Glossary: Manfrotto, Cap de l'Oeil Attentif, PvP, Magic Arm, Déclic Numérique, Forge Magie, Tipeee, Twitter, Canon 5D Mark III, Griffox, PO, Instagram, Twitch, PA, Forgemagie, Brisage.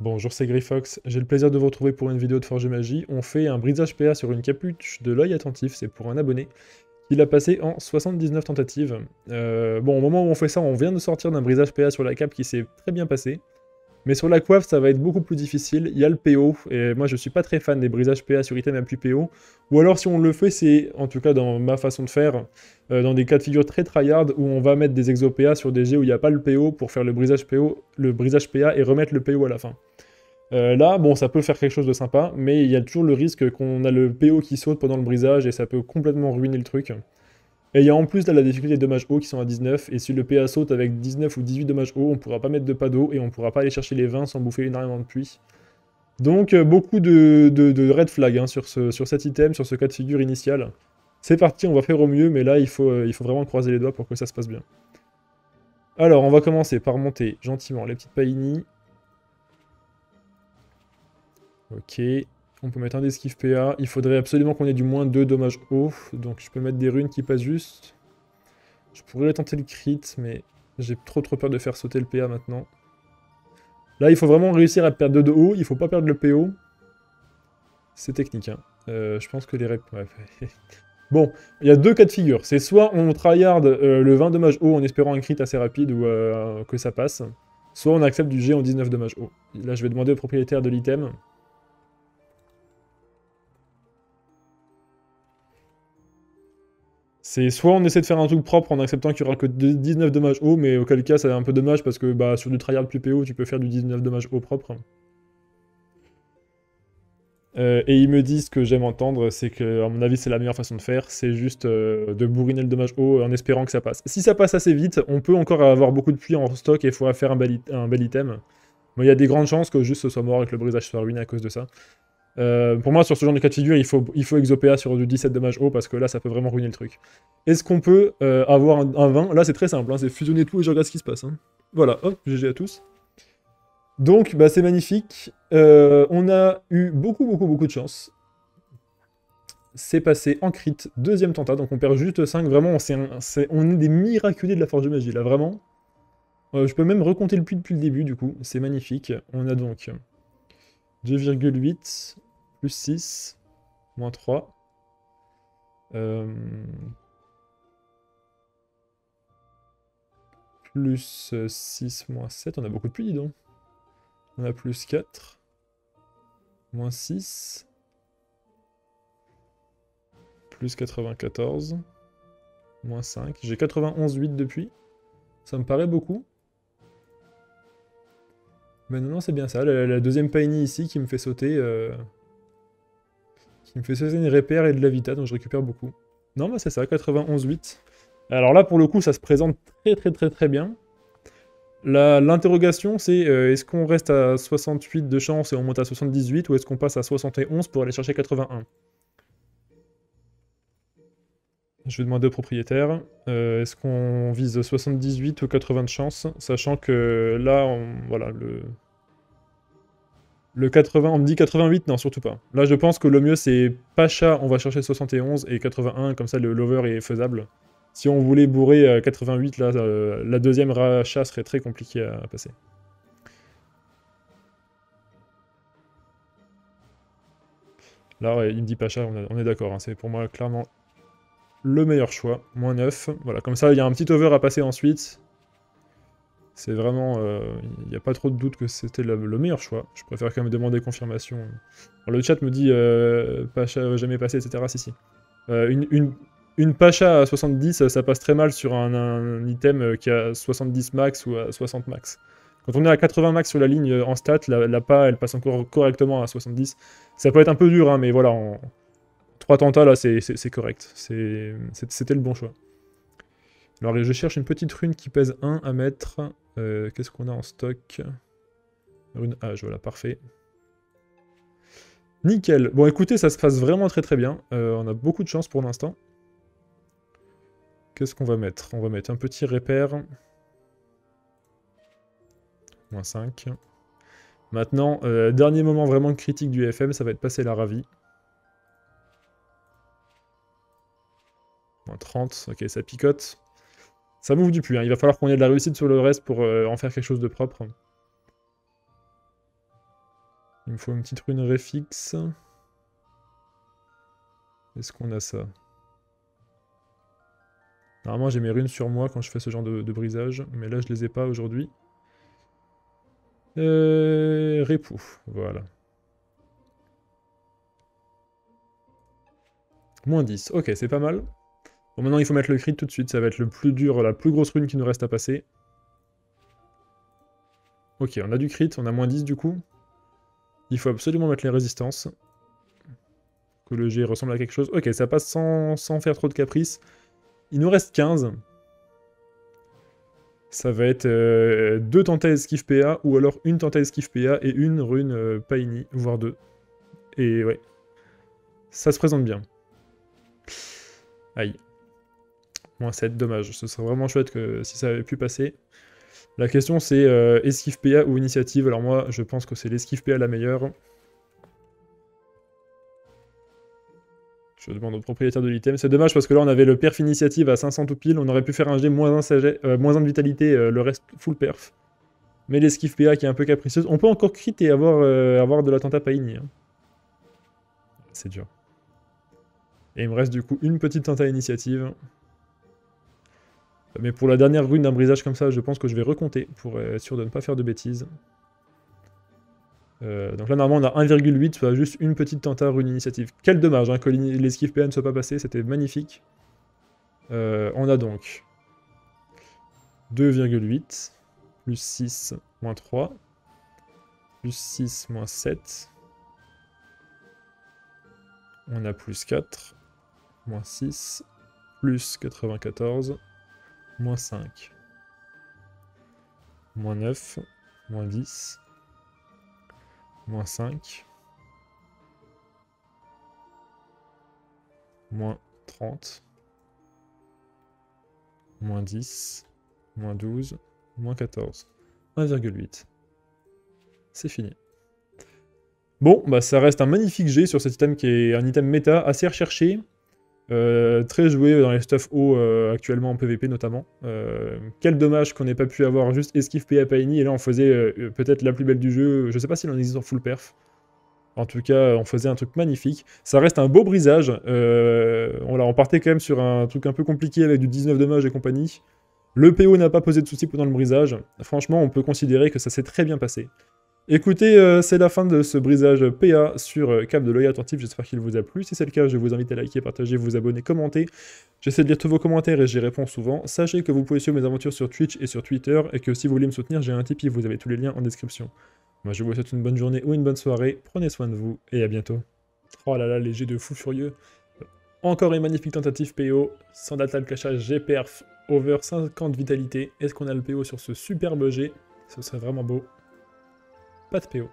Bonjour, c'est Griffox, j'ai le plaisir de vous retrouver pour une vidéo de Forge Magie. On fait un brisage PA sur une capuche de l'œil attentif, c'est pour un abonné. Il a passé en 79 tentatives. Bon, au moment où on fait ça, on vient de sortir d'un brisage PA sur la cape qui s'est très bien passé. Mais sur la coiffe, ça va être beaucoup plus difficile. Il y a le PO, et moi je suis pas très fan des brisages PA sur item appui PO. Ou alors si on le fait, c'est, en tout cas dans ma façon de faire, dans des cas de figure très tryhard où on va mettre des exo PA sur des jets où il n'y a pas le PO pour faire le brisage PA et remettre le PO à la fin. Là, bon, ça peut faire quelque chose de sympa, mais il y a toujours le risque qu'on a le PO qui saute pendant le brisage et ça peut complètement ruiner le truc. Et il y a en plus là la difficulté des dommages hauts qui sont à 19, et si le PA saute avec 19 ou 18 dommages hauts, on pourra pas mettre de padeau et on pourra pas aller chercher les 20 sans bouffer énormément de puits. Donc beaucoup de red flags hein, sur cet item, sur ce cas de figure initial. C'est parti, on va faire au mieux, mais là il faut vraiment croiser les doigts pour que ça se passe bien. Alors on va commencer par monter gentiment les petites painies. Ok, on peut mettre un d'esquive PA. Il faudrait absolument qu'on ait du moins 2 dommages hauts. Donc je peux mettre des runes qui passent juste. Je pourrais tenter le crit, mais j'ai trop peur de faire sauter le PA maintenant. Là, il faut vraiment réussir à perdre 2 de haut. Il faut pas perdre le PO. C'est technique, hein. Je pense que les reps... Ouais. Bon, il y a 2 cas de figure. C'est soit on tryhard le 20 dommages hauts en espérant un crit assez rapide ou que ça passe. Soit on accepte du G en 19 dommages hauts. Là, je vais demander au propriétaire de l'item... C'est soit on essaie de faire un truc propre en acceptant qu'il n'y aura que 19 dommages hauts, mais auquel cas c'est un peu dommage parce que bah, sur du tryhard plus PO tu peux faire du 19 dommages hauts propre. Et ils me disent ce que j'aime entendre, c'est que à mon avis c'est la meilleure façon de faire, c'est juste de bourriner le dommage haut en espérant que ça passe. Si ça passe assez vite, on peut encore avoir beaucoup de puits en stock et il faudra faire un bel item. Mais il y a des grandes chances que juste ce soit mort et que le brisage soit ruiné à cause de ça. Pour moi, sur ce genre de cas de figure, il faut exopéa sur du 17 dommages haut parce que là, ça peut vraiment ruiner le truc. Est-ce qu'on peut avoir un 20? Là, c'est très simple, hein, c'est fusionner tout et je regarde ce qui se passe. Hein. Voilà, hop, GG à tous. Donc, bah, c'est magnifique. On a eu beaucoup de chance. C'est passé en crit, deuxième tenta, donc on perd juste 5. Vraiment, on est des miraculés de la Forge de Magie, là, vraiment. Je peux même recompter le puits depuis le début, du coup, c'est magnifique. On a donc 2,8... Plus 6, moins 3. Plus 6, moins 7. On a beaucoup de plus, dis donc. On a plus 4. Moins 6. Plus 94. Moins 5. J'ai 91,8 depuis. Ça me paraît beaucoup. Mais non, c'est bien ça. La deuxième paini ici qui me fait sauter... Il me fait sauter une repère et de la vita, donc je récupère beaucoup. Non, bah c'est ça, 91,8. Alors là, pour le coup, ça se présente très bien. L'interrogation, c'est est-ce qu'on reste à 68 de chance et on monte à 78, ou est-ce qu'on passe à 71 pour aller chercher 81? Je vais demander au propriétaire, est-ce qu'on vise 78 ou 80 de chance, sachant que là, voilà, Le 80, on me dit 88, non, surtout pas. Là, je pense que le mieux, c'est Pacha, on va chercher 71 et 81, comme ça, le lover est faisable. Si on voulait bourrer 88, là, la deuxième rachat serait très compliquée à passer. Là, ouais, il me dit Pacha, on est d'accord, hein, c'est pour moi clairement le meilleur choix. Moins 9, voilà, comme ça, il y a un petit over à passer ensuite. C'est vraiment... Il n'y a pas trop de doute que c'était le meilleur choix. Je préfère quand même demander confirmation. Alors, le chat me dit Pacha jamais passé, etc. Si, si. Une Pacha à 70, ça passe très mal sur un item qui a 70 max ou à 60 max. Quand on est à 80 max sur la ligne en stat, la PA, elle passe encore correctement à 70. Ça peut être un peu dur, hein, mais voilà, en 3 tentas, là, c'est correct. C'était le bon choix. Alors, je cherche une petite rune qui pèse 1 à mettre. Qu'est-ce qu'on a en stock? Rune H, voilà, parfait. Nickel. Bon, écoutez, ça se passe vraiment très bien. On a beaucoup de chance pour l'instant. Qu'est-ce qu'on va mettre? On va mettre un petit repère. Moins 5. Maintenant, dernier moment vraiment critique du FM, ça va être passer la ravie. Moins 30. Ok, ça picote. Ça bouffe du puits, hein. Il va falloir qu'on ait de la réussite sur le reste pour en faire quelque chose de propre. Il me faut une petite rune réfixe. Est-ce qu'on a ça? Normalement j'ai mes runes sur moi quand je fais ce genre de brisage, mais là je les ai pas aujourd'hui. Répou, voilà. Moins 10, ok c'est pas mal. Bon maintenant il faut mettre le crit tout de suite, ça va être le plus dur, la plus grosse rune qui nous reste à passer. Ok, on a du crit, on a moins 10 du coup. Il faut absolument mettre les résistances. Que le G ressemble à quelque chose. Ok, ça passe sans faire trop de caprices. Il nous reste 15. Ça va être 2 tentées esquive PA, ou alors une tentée esquive PA et une rune Paini, voire 2. Et ouais. Ça se présente bien. Aïe. Moins 7, dommage. Ce serait vraiment chouette que si ça avait pu passer. La question c'est esquive PA ou initiative. Alors moi, je pense que c'est l'esquive PA la meilleure. Je demande au propriétaire de l'item. C'est dommage parce que là on avait le perf initiative à 500 tout pile. On aurait pu faire un G moins 1 de vitalité, le reste full perf. Mais l'esquive PA qui est un peu capricieuse. On peut encore crit et avoir de l'attentat Paini. Hein. C'est dur. Et il me reste du coup une petite tenta initiative. Mais pour la dernière rune d'un brisage comme ça, je pense que je vais recompter pour être sûr de ne pas faire de bêtises. Donc là, normalement, on a 1,8, soit juste une petite tenta rune initiative. Quel dommage hein, que l'esquive PA ne soit pas passée, c'était magnifique. On a donc 2,8, plus 6, moins 3, plus 6, moins 7. On a plus 4, moins 6, plus 94. Moins 5, moins 9, moins 10, moins 5, moins 30, moins 10, moins 12, moins 14, 1,8. C'est fini. Bon, bah ça reste un magnifique G sur cet item qui est un item méta assez recherché. Très joué dans les stuff haut actuellement en PvP notamment. Quel dommage qu'on n'ait pas pu avoir juste esquive PA Paini et là on faisait peut-être la plus belle du jeu, je sais pas s'il en existe en full perf. En tout cas on faisait un truc magnifique. Ça reste un beau brisage, on partait quand même sur un truc un peu compliqué avec du 19 dommages et compagnie. Le PO n'a pas posé de soucis pendant le brisage, franchement on peut considérer que ça s'est très bien passé. Écoutez, c'est la fin de ce brisage PA sur Cap de l'Oeil Attentif, j'espère qu'il vous a plu. Si c'est le cas, je vous invite à liker, partager, vous abonner, commenter. J'essaie de lire tous vos commentaires et j'y réponds souvent. Sachez que vous pouvez suivre mes aventures sur Twitch et sur Twitter, et que si vous voulez me soutenir, j'ai un Tipeee, vous avez tous les liens en description. Moi, je vous souhaite une bonne journée ou une bonne soirée, prenez soin de vous, et à bientôt. Oh là là, les jets de fou furieux. Encore une magnifique tentative PO, sans data de cachage, G perf, over 50 vitalité. Est-ce qu'on a le PO sur ce superbe G? Ce serait vraiment beau. Pas de PO.